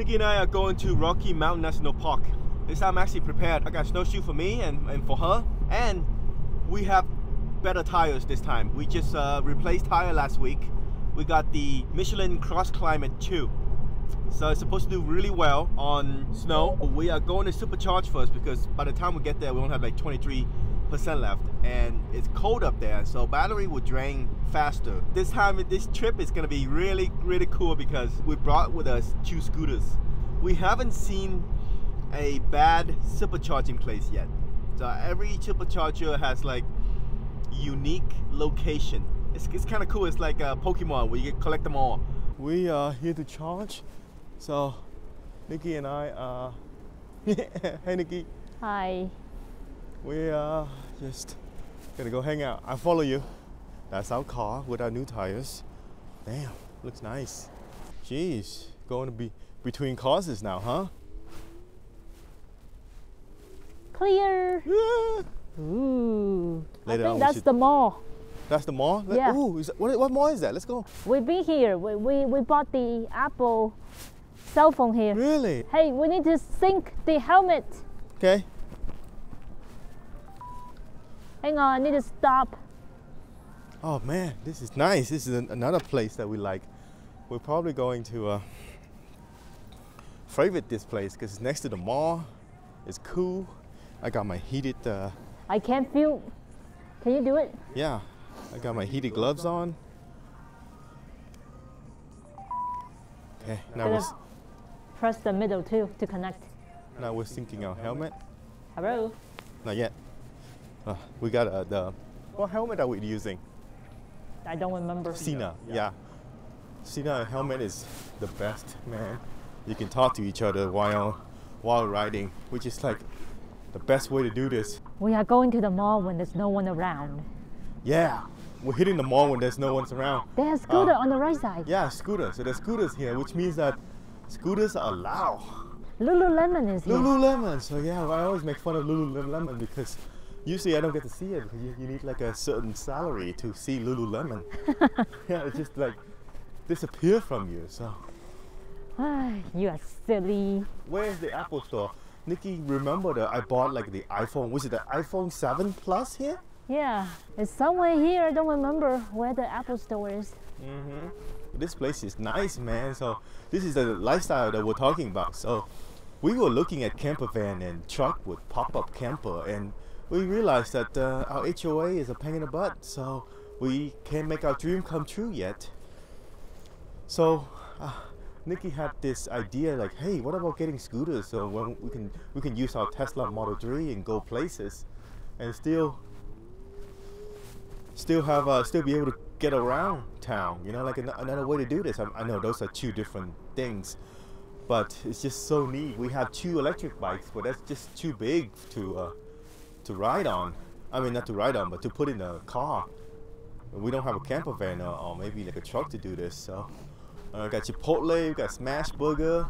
Nikki and I are going to Rocky Mountain National Park. This time I'm actually prepared. I got a snowshoe for me and for her, and we have better tires this time. We just replaced tire last week. We got the Michelin Cross Climate 2. So it's supposed to do really well on snow. We are going to supercharge first because by the time we get there, we won't have like 23% left, and it's cold up there, so battery will drain faster. This time, this trip is gonna be really, really cool because we brought with us 2 scooters. We haven't seen a bad supercharging place yet. So every supercharger has like unique location. It's kind of cool. It's like a Pokemon where you collect them all. We are here to charge. So Nikki and I are, hey Nikki. Hi. We are just gonna go hang out. I follow you. That's our car with our new tires. Damn, looks nice. Jeez, going to be between causes now, huh? Clear. Yeah. Ooh. Later I think that's the mall. That's the mall? Yeah. Ooh, is that, what mall is that? Let's go. We've been here. We bought the Apple cell phone here. Really? Hey, we need to sync the helmet. Okay. Hang on, I need to stop. Oh man, this is nice. This is another place that we like. We're probably going to favorite this place because it's next to the mall. It's cool. I got my heated... I can't feel... Can you do it? Yeah. I got my heated gloves on. Okay, now we're... Press the middle too to connect. Now we're syncing our helmet. Hello? Not yet. We got what helmet are we using? I don't remember. Sina, yeah. Sina helmet is the best, man. You can talk to each other while riding, which is like the best way to do this. We are going to the mall when there's no one around. Yeah, we're hitting the mall when there's no one around. They have scooter on the right side. Yeah, scooter. So there's scooters here, which means that scooters are allowed. Lululemon is here. Lululemon. So yeah, I always make fun of Lululemon because usually I don't get to see it because you need like a certain salary to see Lululemon. Yeah, it just like disappear from you, so. You are silly. Where's the Apple store? Nikki, remember that I bought like the iPhone, was it the iPhone 7 Plus here? Yeah, it's somewhere here, I don't remember where the Apple store is. This place is nice, man, so this is the lifestyle that we're talking about. So we were looking at camper van and truck with pop-up camper, and we realized that our HOA is a pain in the butt, so we can't make our dream come true yet. So Nikki had this idea like, hey, what about getting scooters so when we can use our Tesla Model 3 and go places and still be able to get around town, you know, like another way to do this. I know those are 2 different things, but it's just so neat. We have 2 electric bikes, but that's just too big to ride on. I mean, not to ride on, but to put in a car. We don't have a camper van or maybe like a truck to do this. So you got Chipotle, you got Smashburger,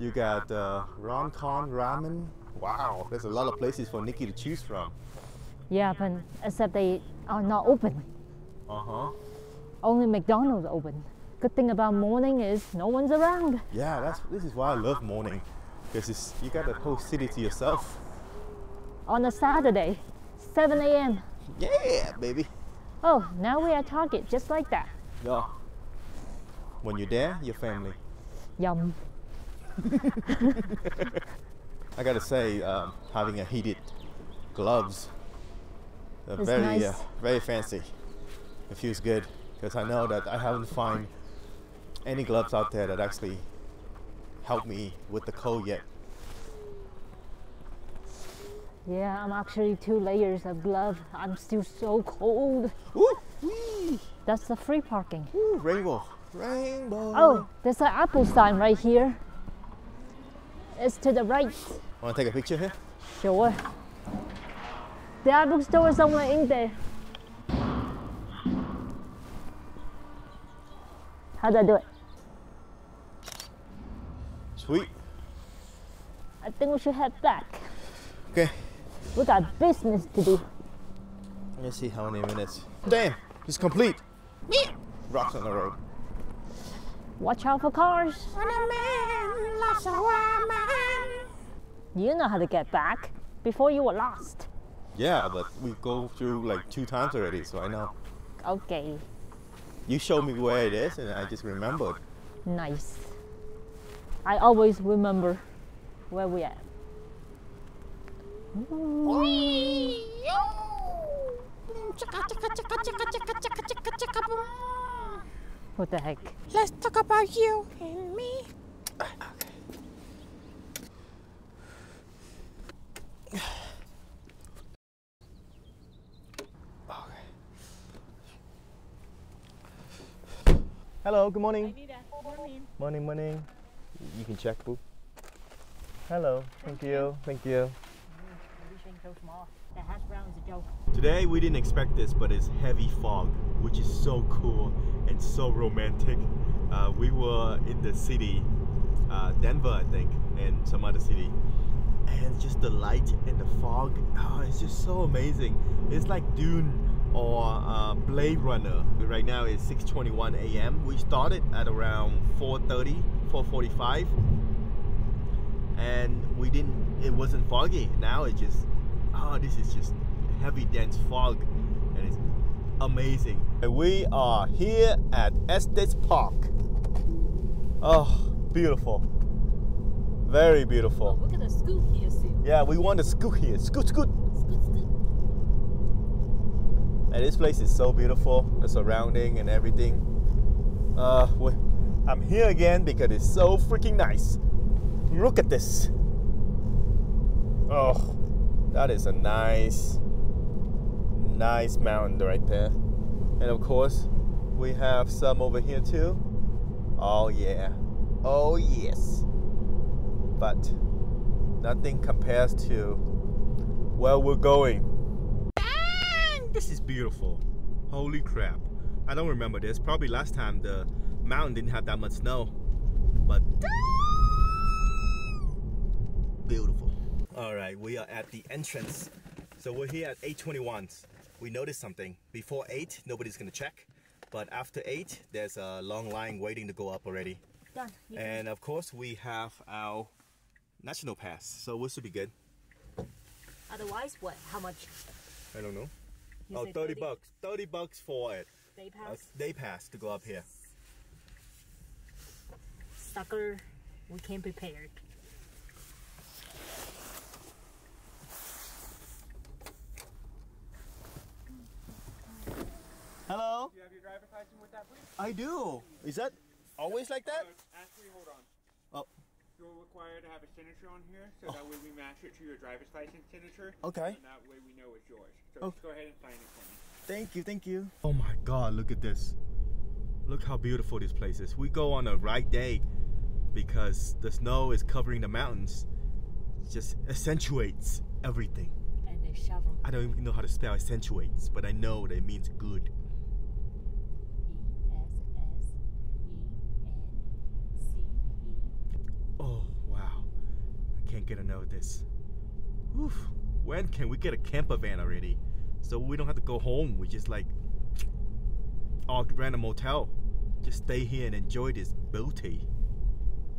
you got Roncon Ramen. Wow, there's a lot of places for Nikki to choose from. Yeah, but except they are not open. Only McDonald's open. Good thing about morning is no one's around. Yeah, this is why I love morning, because you got the whole city to yourself. On a Saturday, 7 a.m. Yeah, baby. Oh, now we are Target, just like that. Yeah. When you're there, your family. Yum. I gotta say, having a heated gloves, they're very, nice. Very fancy. It feels good because I know that I haven't found any gloves out there that actually help me with the cold yet. Yeah, I'm actually 2 layers of glove. I'm still so cold. Ooh, wee. That's the free parking. Ooh, rainbow, rainbow. Oh, there's an Apple sign right here. It's to the right. Want to take a picture here? Sure. The Apple store is somewhere in there. How do I do it? Sweet. I think we should head back. Okay. We got business to do. Let's see how many minutes. Damn, it's complete. Rocks on the road. Watch out for cars. I'm a man, You know how to get back. Before you were lost. Yeah, but we go through like 2 times already, so I know. Okay. You showed me where it is and I just remembered. Nice. I always remember where we are. What the heck? Let's talk about you and me. Okay. Hello, good morning. Morning. You can check, boo. Hello, thank you. So small. The hash brown's a joke. Today we didn't expect this, but it's heavy fog, which is so cool and so romantic. We were in the city, Denver I think, and some other city, and just the light and the fog, oh, it's just so amazing. It's like Dune or Blade Runner. Right now it's 6:21 a.m. We started at around 4:45, and it wasn't foggy. Now it's just, oh, this is just heavy dense fog and it's amazing. And we are here at Estes Park. Oh, beautiful. Very beautiful. Oh, look at the scoot here, see? Yeah, we want a scoot here. Scoot. And this place is so beautiful, the surrounding and everything. I'm here again because it's so freaking nice. Look at this. Oh, that is a nice mountain right there. And of course, we have some over here too. Oh yeah, oh yes. But nothing compares to where we're going. Dang! This is beautiful. Holy crap. I don't remember this. Probably last time the mountain didn't have that much snow. But beautiful. Alright, we are at the entrance. So we're here at 8:21. We noticed something. Before 8, nobody's gonna check. But after 8, there's a long line waiting to go up already. Done. And of course, we have our national pass. So we should be good. Otherwise, what? How much? I don't know. You oh, 30 bucks. 30 bucks for it. Day pass? Day pass to go up here. Sucker, we came prepared. Hello? Do you have your driver's license with that, please? I do. Is that always like that? Actually, hold on. Oh. You're required to have a signature on here, so that way we match it to your driver's license signature. Okay. And that way we know it's yours. So just go ahead and sign it for me. Thank you. Oh my God, look at this. Look how beautiful this place is. We go on a right day because the snow is covering the mountains. It just accentuates everything. And they shovel. I don't even know how to spell accentuates, but I know that it means good. Can't get enough of this. Oof. When can we get a camper van already? So we don't have to go home. We just like rent a motel. Just stay here and enjoy this beauty.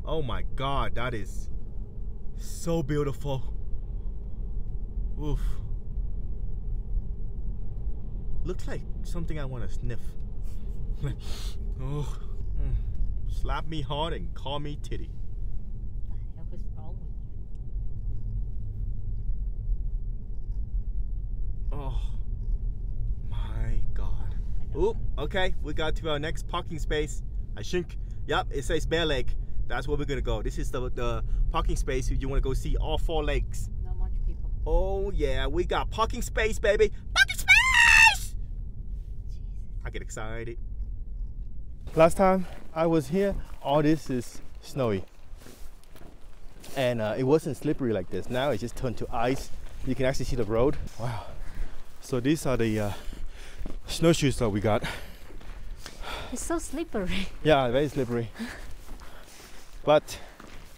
Oh my God, that is so beautiful. Oof. Looks like something I want to sniff. Oh. Slap me hard and call me titty. Oh my God. Oop, okay, we got to our next parking space. I think, yep, it says Bear Lake. That's where we're gonna go. This is the parking space. You wanna go see all 4 lakes. Not much people. Oh yeah, we got parking space, baby. Parking space! I get excited. Last time I was here, all this is snowy. And it wasn't slippery like this. Now it just turned to ice. You can actually see the road. Wow. So these are the snowshoes that we got. It's so slippery. Yeah, very slippery. But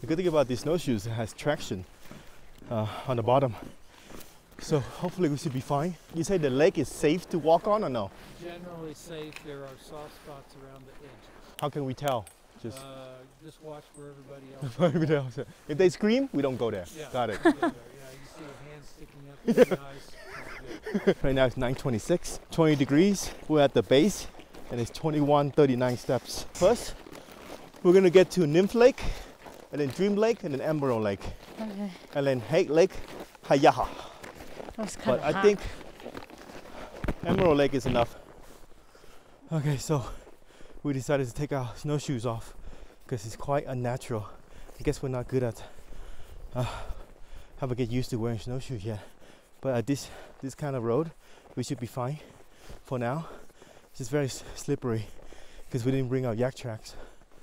the good thing about these snowshoes, it has traction on the bottom. So hopefully we should be fine. You say the lake is safe to walk on or no? Generally safe. There are soft spots around the edge. How can we tell? Just watch for everybody else. If they scream, we don't go there. Yeah. Got it. Yeah, you see hands sticking up. Yeah. Eyes. Right now it's 9:26, 20 degrees. We're at the base, and it's 2139 steps. First, we're gonna get to Nymph Lake, and then Dream Lake, and then Emerald Lake, okay. And then Hate Lake, Hayaha. But I think Emerald Lake is enough. Okay, so we decided to take our snowshoes off because it's quite unnatural. I guess we're not good at how to get used to wearing snowshoes yet. But at this kind of road, we should be fine for now. It's just very slippery because we didn't bring our yak tracks.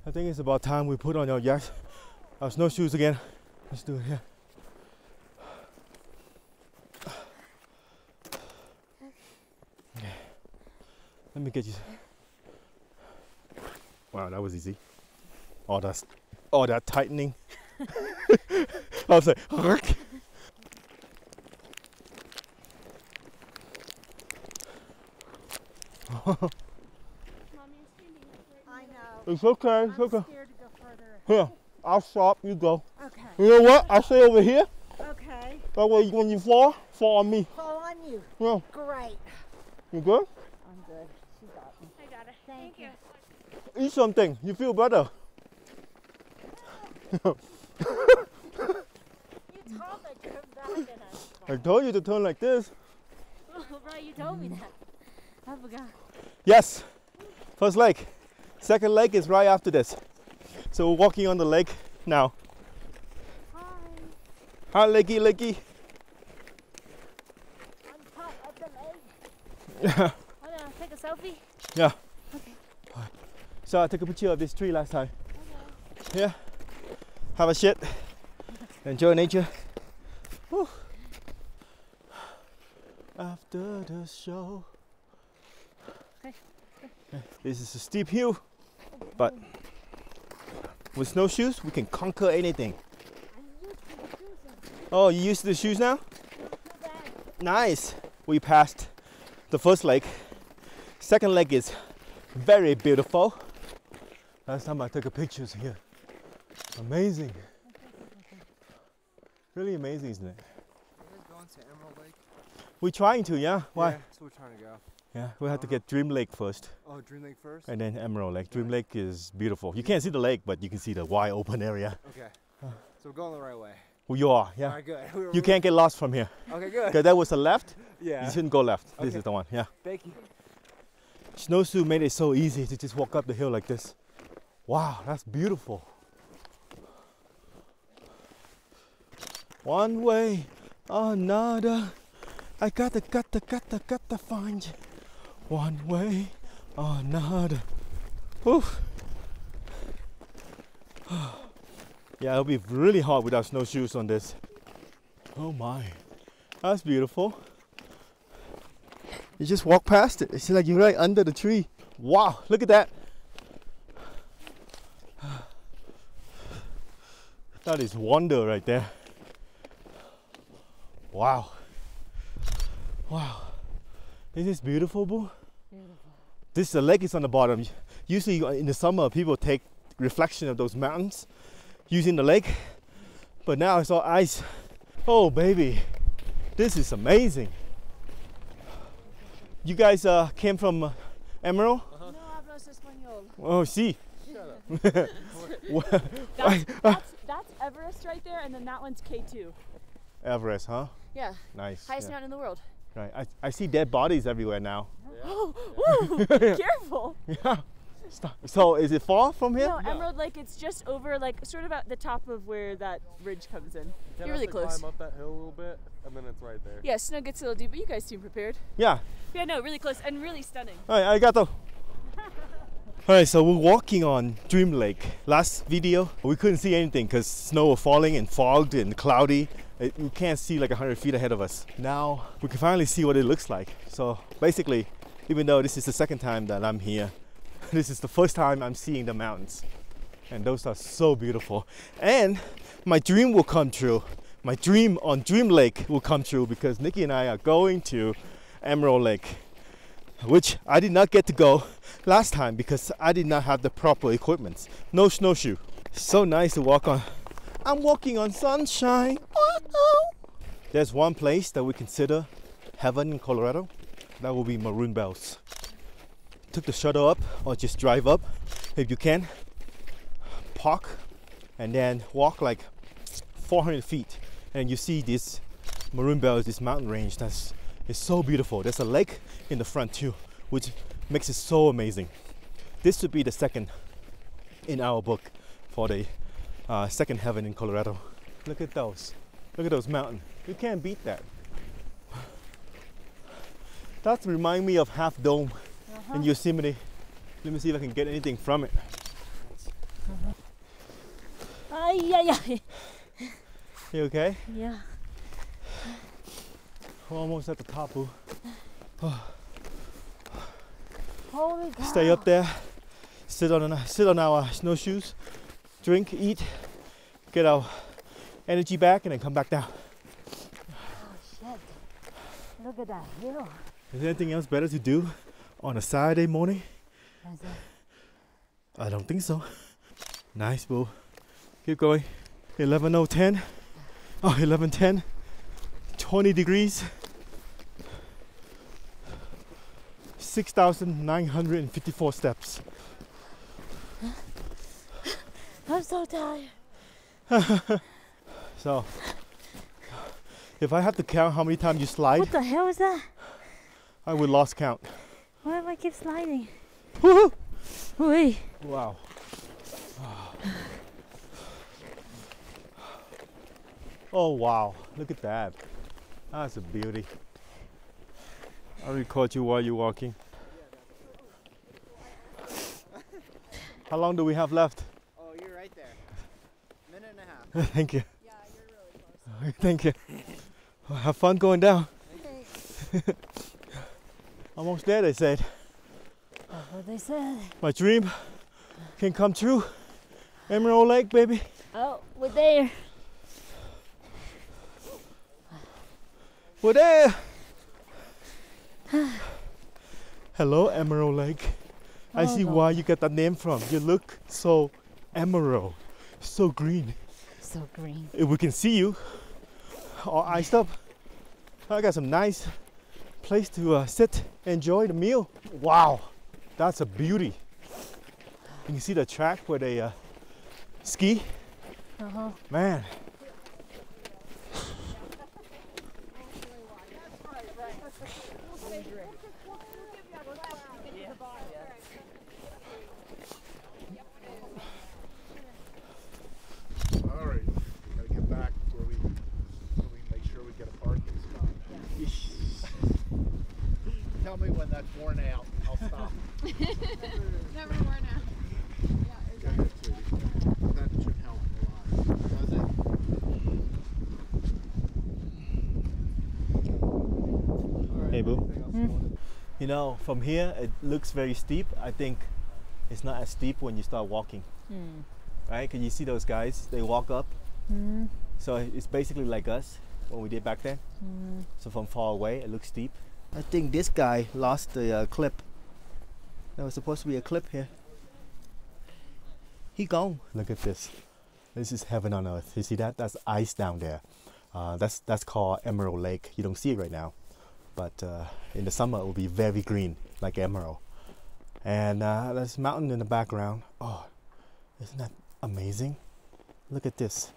I think it's about time we put on our snowshoes again. Let's do it here. Okay. Let me get you. Wow, that was easy. All that tightening. I was like, Hurk. It's okay, it's okay. Here, I'll stop, you go. Okay. You know what? I'll stay over here. Okay. That way when you fall on me. Fall on you. Yeah. Great. You good? I'm good. She got me. I got it. Thank you. Eat something. You feel better. You told me to come back and I told you to turn like this. Right, you told me that. I forgot. Yes. First lake. Second lake is right after this. So we're walking on the lake now. Hi. Hi, Lakey, Lakey. On top of the lake. Yeah. Hold on, take a selfie? Yeah. Okay. All right. So I took a picture of this tree last time. Okay. Yeah. Have a shit. Enjoy nature. Woo. After the show. Okay. This is a steep hill, but with snowshoes, we can conquer anything. Oh, you used to the shoes now? Nice. We passed the first lake. Second lake is very beautiful. Last time I took a pictures here. Amazing. Really amazing, isn't it? Are you guys going to Emerald Lake? We're trying to, yeah. Why? Yeah, so we're trying to go. Yeah, we'll have to get Dream Lake first. Oh, Dream Lake first? And then Emerald Lake. Dream Lake is beautiful. You can't see the lake, but you can see the wide open area. Okay. So we're going the right way. Well, you are, yeah. All right, good. You can't get lost from here. Okay, good. Because that was the left. Yeah. You shouldn't go left. Okay. This is the one, yeah. Thank you. Snowshoe made it so easy to just walk up the hill like this. Wow, that's beautiful. One way, another. I gotta find you. One way or another. Oof. Yeah, it'll be really hard without snowshoes on this. Oh my, that's beautiful. You just walk past it. It's like you're right under the tree. Wow, look at that. That is wonder right there. Wow. Wow. Isn't this beautiful, Boo? Beautiful. This lake is on the bottom. Usually in the summer, people take reflection of those mountains using the lake. But now it's all ice. Oh, baby. This is amazing. You guys came from Emerald? No, hablo español. Oh, sí. Shut up. That's Everest right there, and then that one's K2. Everest, huh? Yeah. Nice. Highest mountain in the world. Right. I see dead bodies everywhere now. Yeah. Oh, woo! Yeah. Careful! Yeah. Stop. So is it far from here? No, Emerald Lake, it's just over, like, sort of at the top of where that ridge comes in. You're really close. Climb up that hill a little bit, and then it's right there. Yeah, snow gets a little deep, but you guys seem prepared. Yeah. Yeah, no, really close and really stunning. All right, arigato. Alright, so we're walking on Dream Lake. Last video, we couldn't see anything because snow was falling and fogged and cloudy. We can't see like 100 feet ahead of us. Now, we can finally see what it looks like. So basically, even though this is the second time that I'm here, this is the first time I'm seeing the mountains. And those are so beautiful. And my dream will come true. My dream on Dream Lake will come true because Nikki and I are going to Emerald Lake. which I did not get to go last time because I did not have the proper equipment. No snowshoe. So nice to walk on. I'm walking on sunshine. Uh-oh. There's one place that we consider heaven in Colorado. That will be Maroon Bells. Took the shuttle up or just drive up if you can. Park and then walk like 400 feet and you see this Maroon Bells, this mountain range that's it's so beautiful. There's a lake in the front too, which makes it so amazing. This would be the second in our book for the second heaven in Colorado. Look at those. Look at those mountains. You can't beat that. That reminds me of Half Dome in Yosemite. Let me see if I can get anything from it. You okay? Yeah. We're almost at the top. Oh. Holy cow. Stay up there, sit on our snowshoes, drink, eat, get our energy back, and then come back down. Oh shit! Look at that view. Is there anything else better to do on a Saturday morning? I don't think so. Nice, boo. Keep going. 11:10. Oh, 11:10. 20 degrees. 6,954 steps. I'm so tired. So, if I have to count how many times you slide... What the hell is that? I would lost count. Why am I keep sliding? Woohoo! Wait. Wow. Oh wow, look at that. That's a beauty. I'll record you while you're walking. How long do we have left? Oh, you're right there. A minute and a half. Thank you. Yeah, you're really close. Thank you. Well, have fun going down. Almost there, they said. That's what they said. My dream can come true. Emerald Lake, baby. Oh, we're there. We're there. Hello, Emerald Lake. I see why you got that name from. You look so emerald, so green. So green. If we can see you, all iced up. I got some nice place to sit, enjoy the meal. Wow, that's a beauty. You can see the track where they ski. Man. Tell me when that's worn out, I'll stop. Never worn out. Yeah, exactly. That should help a lot, does it? Hey, boo. You know, from here, it looks very steep. I think it's not as steep when you start walking. Right? Because you see those guys, they walk up. So it's basically like us, what we did back then. So from far away, it looks steep. I think this guy lost the clip. There was supposed to be a clip here. He gone. Look at this. This is heaven on earth. You see that? That's ice down there. That's called Emerald Lake. You don't see it right now. But in the summer, it will be very green, like emerald. And there's a mountain in the background. Oh, isn't that amazing? Look at this.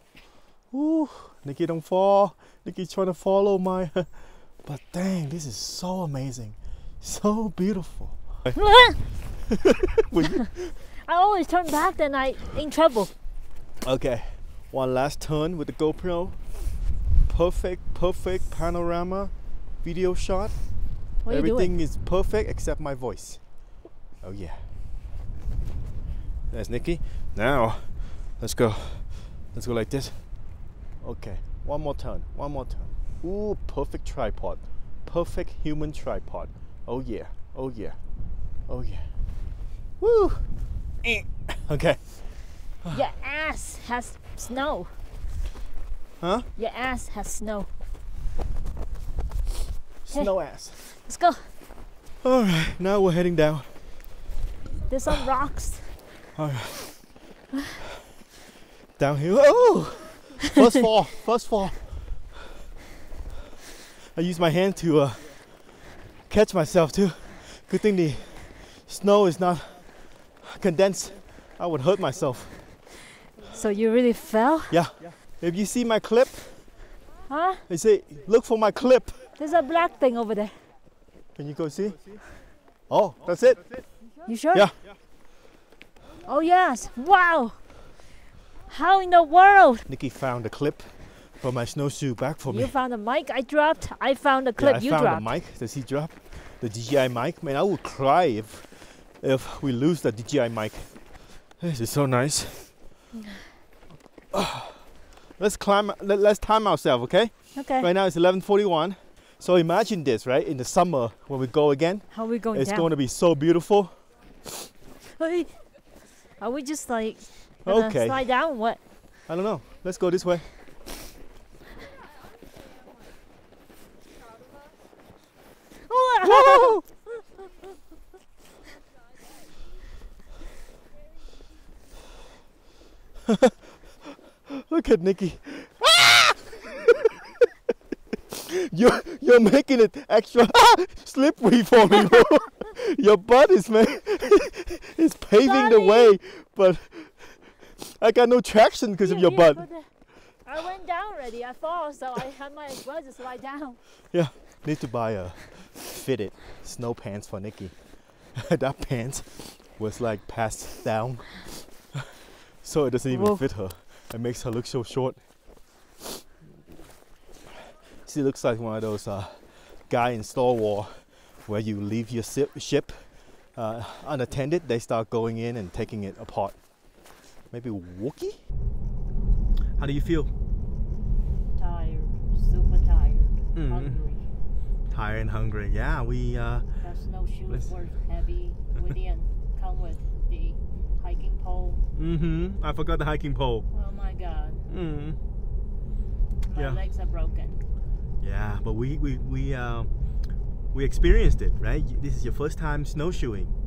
Ooh, Nikki, don't fall. Nikki's trying to follow my... But dang, this is so amazing. So beautiful. I always turn back, then I'm in trouble. Okay, one last turn with the GoPro. Perfect panorama video shot. What Everything is perfect except my voice. Oh yeah. There's Nikki. Now, let's go. Let's go like this. Okay, one more turn, one more turn. Ooh, perfect tripod. Perfect human tripod. Oh yeah, oh yeah, oh yeah. Woo! Okay. Your ass has snow. Huh? Your ass has snow. Snow ass. Let's go. All right, now we're heading down. There's some rocks. All right. Downhill. Oh! First fall. First fall. I used my hand to catch myself too. Good thing the snow is not condensed. I would hurt myself. So you really fell? Yeah. If you see my clip, huh? They say, look for my clip. There's a black thing over there. Can you go see? Oh, that's it. You sure? Yeah. Oh yes. Wow. How in the world? Nikki found the clip. Put my snowshoe back for me. You found the mic I dropped. I found the clip you dropped. I found the mic that he dropped. The DJI mic. Man, I would cry if we lose the DJI mic. This is so nice. Oh, let's climb. Let's time ourselves, okay? Okay. Right now it's 11:41. So imagine this, right? In the summer when we go again. How are we going? It's down? Going to be so beautiful. Are we just like gonna slide down? What? I don't know. Let's go this way. Whoa! Look at Nikki. Ah! you're making it extra slippery for me. Your butt is it's paving the way, but I got no traction because of your butt. I went down already. I fall, so I had my butt just lie down. Yeah. Need to buy a fitted snow pants for Nikki. That pants was like passed down, so it doesn't even fit her. It makes her look so short. She looks like one of those guy in Star Wars where you leave your ship unattended. They start going in and taking it apart. Maybe Wookiee? How do you feel? Tired, super tired, hungry. Tired and hungry. Yeah, we the snowshoes were heavy. We didn't come with the hiking pole. Mm-hmm. I forgot the hiking pole. Oh my god. Mm. My legs are broken. Yeah, but we experienced it, right? This is your first time snowshoeing.